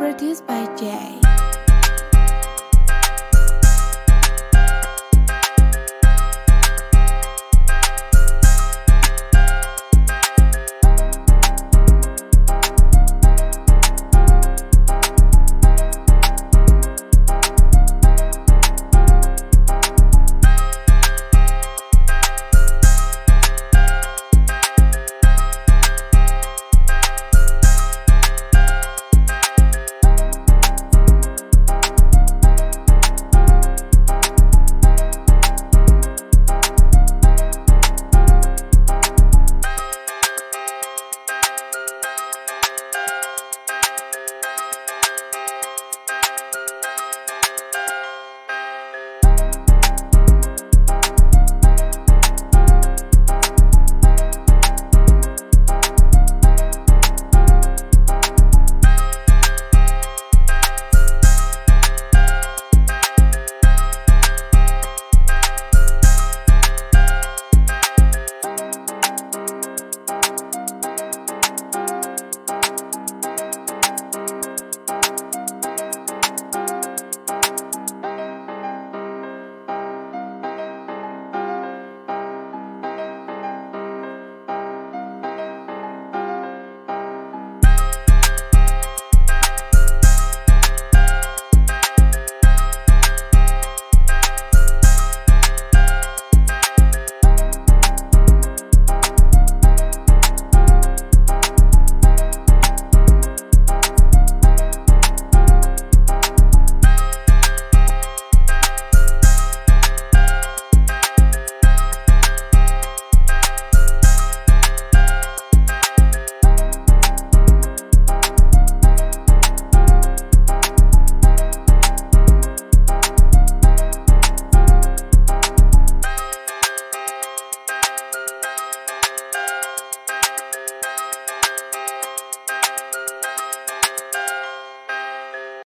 Produced by YAY.